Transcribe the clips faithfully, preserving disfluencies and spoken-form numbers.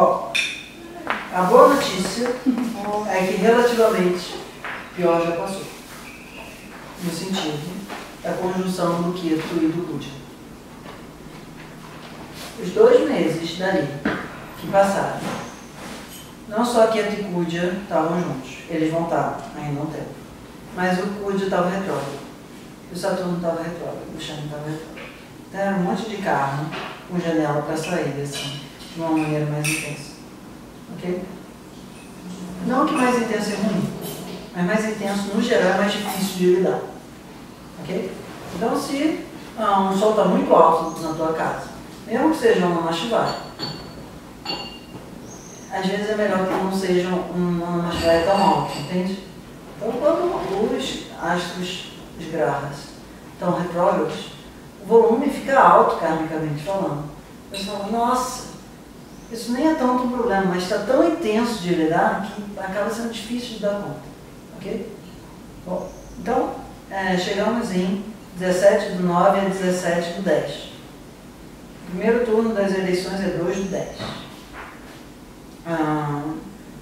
Bom, a boa notícia é que relativamente pior já passou. No sentido da conjunção do Ketu e do Kuja. Os dois meses dali que passaram, não só Ketu e Kuja estavam juntos, eles vão estar ainda um tempo, mas o Kuja estava retrógrado, o Saturno estava retrógrado, o Shani estava retrógrado. Então era um monte de carro com janela para sair, assim, de uma maneira mais intensa. Ok? Não que mais intenso é ruim, mas mais intenso no geral é mais difícil de lidar. Ok? Então se ah, um sol está muito alto na tua casa, mesmo que seja uma machivara, às vezes é melhor que não seja uma machivara tão alta, entende? Então quando os astros, os grahas, estão retrógrados, o volume fica alto karmicamente falando. Você fala, nossa, isso nem é tanto um problema, mas está tão intenso de lidar que acaba sendo difícil de dar conta. Ok? Bom, então, é, chegamos em dezessete do nove a dezessete do dez. O primeiro turno das eleições é dois do dez. Ah,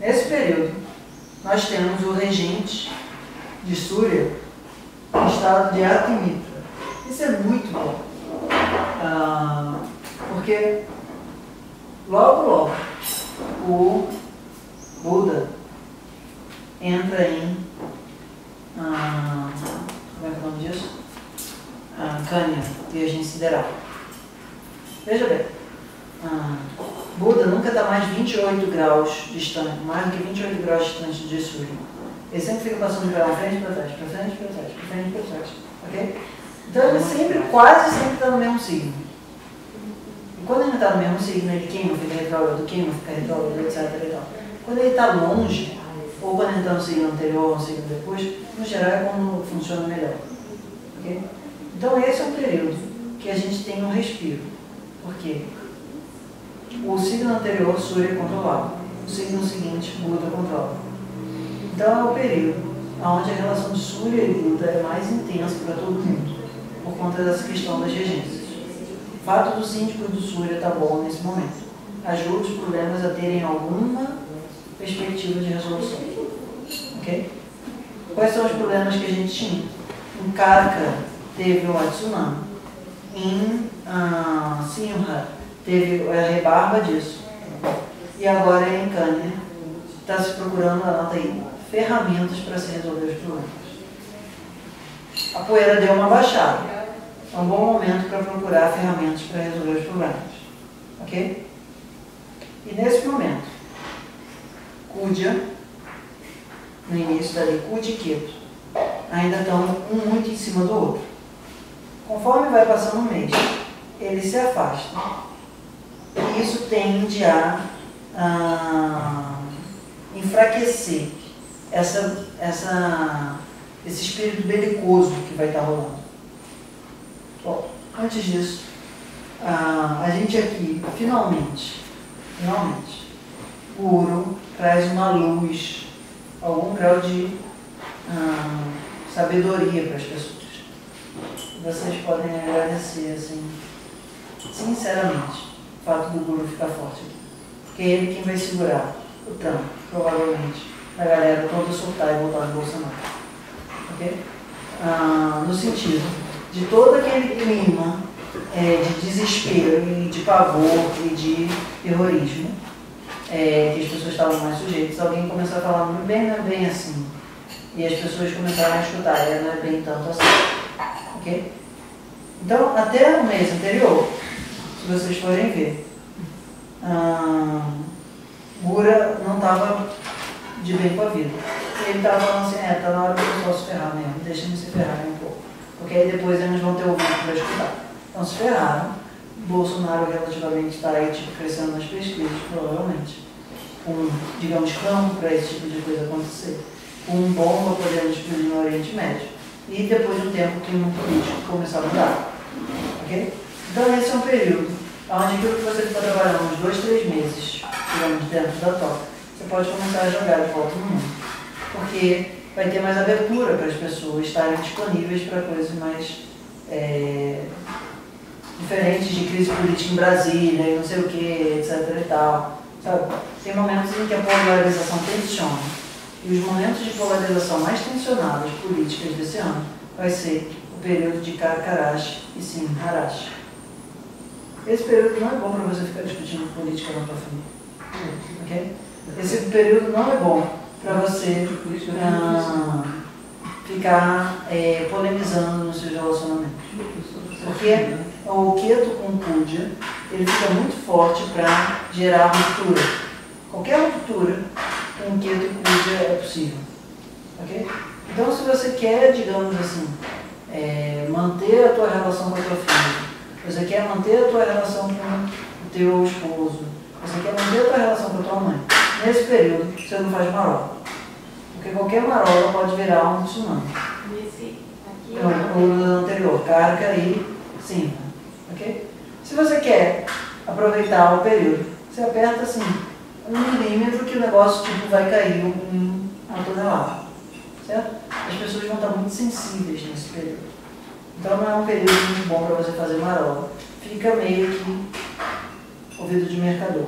nesse período, nós temos o regente de Surya, no estado de Atimitra. Isso é muito bom, ah, porque logo, logo, o Buda entra em, ah, como é que é o nome disso? Ah, Kanya, viagem sideral. Veja bem, ah, Buda nunca está mais vinte e oito graus distante, mais do que vinte e oito graus distante de Surya. Ele sempre fica passando para frente e para trás, para frente e para trás, para frente e para trás, ok? Então ele sempre, quase sempre está no mesmo signo. E quando ele está no mesmo signo, ele queima, fica retrógrado, queima, fica retrógrado, etcétera e tal. Quando ele está longe, ou quando ele está no signo anterior ou no signo depois, no geral é quando funciona melhor. Okay? Então esse é um período que a gente tem um respiro. Por quê? O signo anterior, Surya, é controlado. O signo seguinte, Buda, controla. Então é o período onde a relação de Surya e Buda é mais intensa para todo mundo, por conta dessa questão das regências. O fato do síndico do Surya está bom nesse momento ajuda os problemas a terem alguma perspectiva de resolução. Ok? Quais são os problemas que a gente tinha? Em Karka teve o Atsunan, em ah, Simha teve a rebarba disso, e agora em Kanya está se procurando, anota aí, ferramentas para se resolver os problemas. A poeira deu uma baixada. É um bom momento para procurar ferramentas para resolver os problemas. Ok? E nesse momento, Kuja, no início dali, Kuja e Ketu, ainda estão um muito em cima do outro. Conforme vai passando o mês, eles se afastam. E isso tende a ah, enfraquecer essa... essa esse espírito belicoso que vai estar rolando. Bom, antes disso, a, a gente aqui, finalmente, finalmente, o Guru traz uma luz, algum grau de ah, sabedoria para as pessoas. Vocês podem agradecer, assim, sinceramente, o fato do Guru ficar forte aqui. Porque é ele quem vai segurar o tranco, provavelmente, a galera toda soltar e voltar no Bolsonaro. Ah, no sentido de todo aquele clima é, de desespero e de pavor e de terrorismo é, que as pessoas estavam mais sujeitas, alguém começou a falar muito bem, não é bem assim, e as pessoas começaram a escutar, não é bem tanto assim, ok? Então, até o mês anterior, se vocês forem ver, ah, Gura não estava de bem com a vida. E ele estava falando assim, é, está na hora do pessoal se ferrar mesmo, deixa eles se ferrarem um pouco. Porque aí depois eles vão ter o vento para escutar. Então se ferraram, Bolsonaro relativamente está aí tipo, crescendo nas pesquisas, provavelmente, com, digamos, campo para esse tipo de coisa acontecer, com um bomba podendo explodir no Oriente Médio. E depois de um tempo o clima político começou a mudar. Okay? Então esse é um período onde aquilo que você está trabalhando uns dois, três meses, digamos, dentro da toca, você pode começar a jogar de volta no mundo, porque vai ter mais abertura para as pessoas estarem disponíveis para coisas mais é, diferentes de crise política em Brasília, e não sei o que, etcétera e tal. Sabe? Tem momentos em que a polarização tensiona. E os momentos de polarização mais tensionados políticas desse ano vai ser o período de Karkarashi e Simharashi. Esse período não é bom para você ficar discutindo política na tua família. Okay? Esse período não é bom para você ah, ficar é, polemizando nos seus relacionamentos. Porque o Ketu com o Kuja, ele fica muito forte para gerar ruptura. Qualquer ruptura com o Ketu e Kuja é possível. Okay? Então, se você quer, digamos assim, é, manter a tua relação com a tua filha, você quer manter a tua relação com o teu esposo, você quer manter a tua relação com a tua mãe, nesse período você não faz marola. Porque qualquer marola pode virar um tsunami. Nesse aqui? Então, o anterior, Karka e Simha. Ok? Se você quer aproveitar o período, você aperta assim, um milímetro que o negócio tipo, vai cair um, uma tonelada. Certo? As pessoas vão estar muito sensíveis nesse período. Então não é um período muito bom para você fazer marola. Fica meio que ouvido de mercador.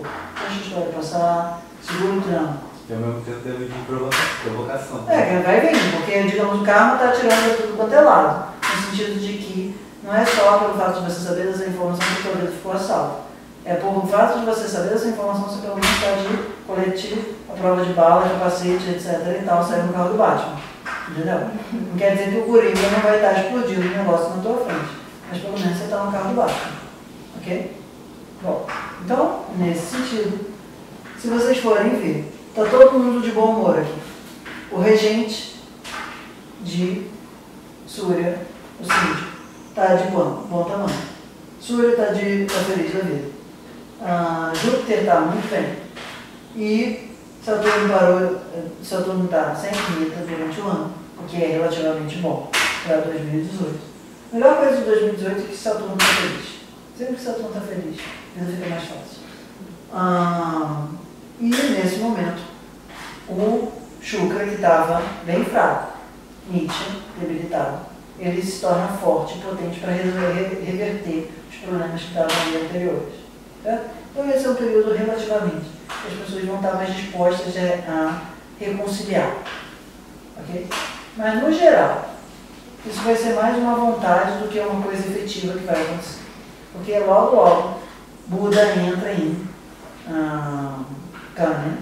Deixa a história passar, segura o trama. E ao mesmo tempo teve de provocação. É, vai vendo, porque digamos, o karma está atirando tudo quanto é lado. No sentido de que não é só pelo fato de você saber dessa informação que o projeto ficou a salvo. É pelo fato de você saber dessa informação que pelo menos está de coletivo, a prova de bala, de capacete, etcétera e tal, saiu no carro do Batman. Entendeu? Não quer dizer que o gorila não vai estar explodindo o negócio na tua frente, mas pelo menos você está no carro do baixo, ok? Bom, então, nesse sentido, se vocês forem ver, está todo mundo de bom humor aqui. O regente de Surya, o síndio, está de bom, bom tamanho. Surya está de tá feliz da vida. Ah, Júpiter está muito bem. E Saturno parou, Saturno está sem quinta durante o ano, o que é relativamente bom para dois mil e dezoito. A melhor coisa de dois mil e dezoito é que Saturno está feliz. Sempre que Saturno está feliz, a vida fica mais fácil. Ah, e nesse momento, o Shukra, que estava bem fraco, nítido, debilitado, ele se torna forte e potente para reverter os problemas que estavam ali anteriores. Tá? Então esse é um período relativamente as pessoas vão estar mais dispostas a reconciliar, ok? Mas, no geral, isso vai ser mais uma vontade do que uma coisa efetiva que vai acontecer. Porque logo, logo, Buda entra em ah, Kanya.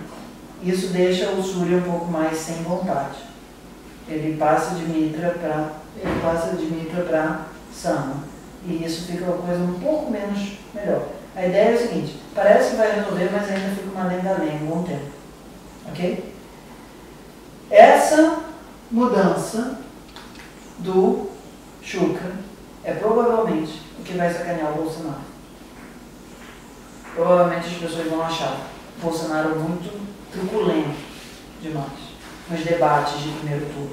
Isso deixa o Surya um pouco mais sem vontade. Ele passa de Mitra para ele passa de Mitra para Sama. E isso fica uma coisa um pouco menos melhor. A ideia é o seguinte, parece que vai resolver, mas ainda fica uma lenga-lenga um bom tempo, ok? Essa mudança do Shukra é provavelmente o que vai sacanear o Bolsonaro. Provavelmente as pessoas vão achar o Bolsonaro muito truculento demais nos debates de primeiro turno.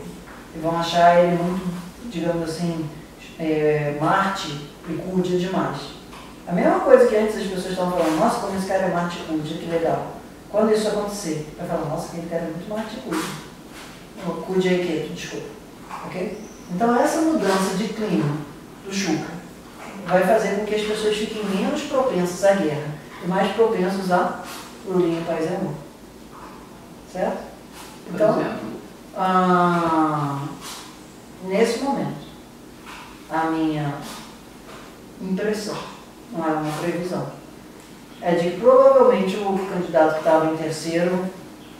E vão achar ele muito, digamos assim, é, Marte e Kuja demais. A mesma coisa que antes as pessoas estavam falando, nossa, como esse cara é Marte Kuja, que legal. Quando isso acontecer, vai falar, nossa, aquele cara é muito Marte Kuja. Kuja é Ketu, desculpa. Ok? Então essa mudança de clima do Shukra vai fazer com que as pessoas fiquem menos propensas à guerra e mais propensas a Lulinha, paz e amor. Certo? Então, ah, nesse momento, a minha impressão, não é uma previsão, é de que provavelmente o candidato que estava em terceiro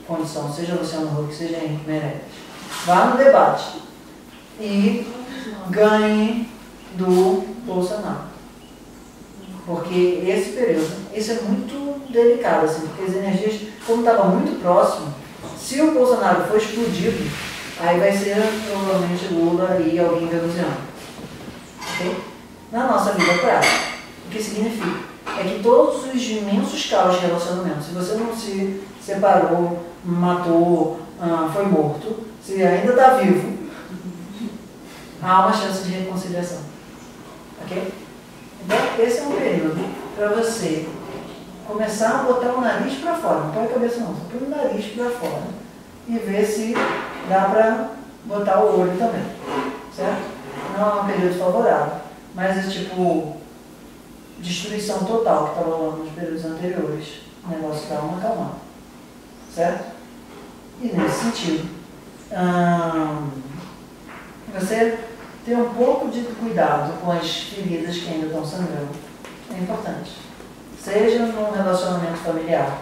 condição, seja Luciano Huck, seja Henrique, merece, vá no debate e ganhe do Bolsonaro. Porque esse período, isso é muito delicado, assim, porque as energias, como estava muito próximo, se o Bolsonaro for explodido, aí vai ser provavelmente Lula e alguém venusiano. Okay? Na nossa vida prática. O que significa? É que todos os imensos caos de relacionamento, se você não se separou, matou, ah, foi morto, se ainda está vivo, há uma chance de reconciliação. Ok? Então, esse é um período para você começar a botar o nariz para fora, não põe a cabeça não, só põe o nariz para fora e ver se dá para botar o olho também. Certo? Não é um período favorável, mas é tipo destruição total que estava rolando nos períodos anteriores o negócio dá uma acalmada, certo? E nesse sentido, hum, você ter um pouco de cuidado com as feridas que ainda estão sangrando é importante. Seja num relacionamento familiar,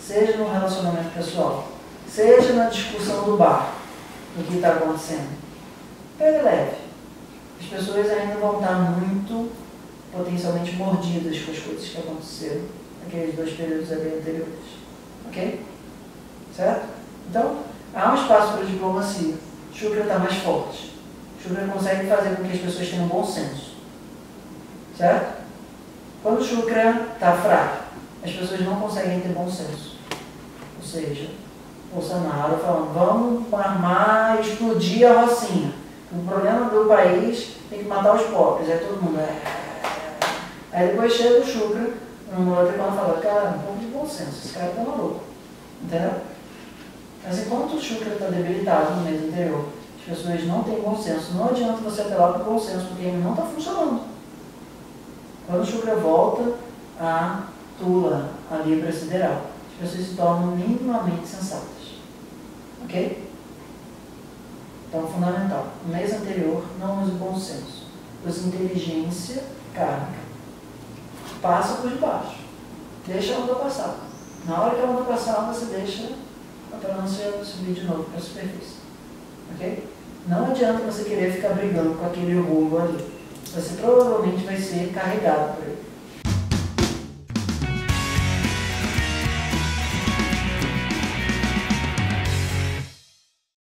seja num relacionamento pessoal, seja na discussão do bar, do que está acontecendo. Pega leve. As pessoas ainda vão estar muito potencialmente mordidas com as coisas que aconteceram naqueles dois períodos ali anteriores. Ok? Certo? Então, há um espaço para a diplomacia. Shukra está mais forte. Shukra consegue fazer com que as pessoas tenham bom senso. Certo? Quando o Shukra está fraco, as pessoas não conseguem ter bom senso. Ou seja, Bolsonaro falando, vamos armar e explodir a Rocinha. O problema do país tem que matar os pobres, é todo mundo. É... Aí depois chega o Shukra, numa outra irmã fala, cara, um pouco de bom senso, esse cara tá maluco. Entendeu? Mas enquanto o Shukra está debilitado no mês anterior, as pessoas não têm bom senso, não adianta você apelar para o bom senso, porque ele não está funcionando. Quando o Shukra volta, a Tula, a Libra sideral, as pessoas se tornam minimamente sensatas. Ok? Então, fundamental. No mês anterior, não use o bom senso. Use inteligência kármica. Passa por debaixo. Deixa a onda passar. Na hora que a onda passar, você deixa a pronúncia subir de novo para a superfície. Ok? Não adianta você querer ficar brigando com aquele rolo ali. Você provavelmente vai ser carregado por ele.